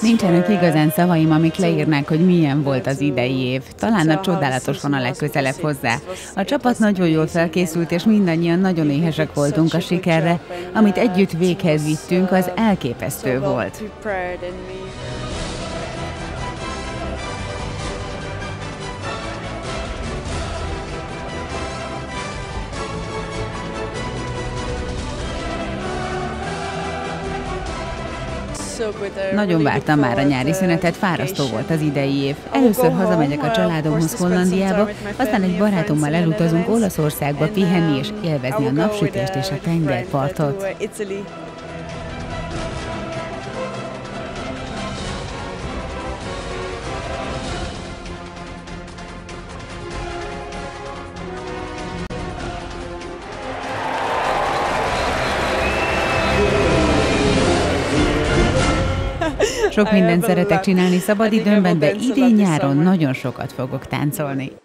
Nincsenek igazán szavaim, amik leírnák, hogy milyen volt az idei év. Talán a Csodálatos van a legközelebb hozzá. A csapat nagyon jól felkészült, és mindannyian nagyon éhesek voltunk a sikerre. Amit együtt véghez vittünk, az elképesztő volt. Nagyon vártam már a nyári szünetet, fárasztó volt az idei év. Először hazamegyek a családomhoz Hollandiába, aztán egy barátommal elutazunk Olaszországba pihenni és élvezni a napsütést és a tengerpartot. Sok mindent szeretek csinálni szabadidőmben, de idén nyáron nagyon sokat fogok táncolni.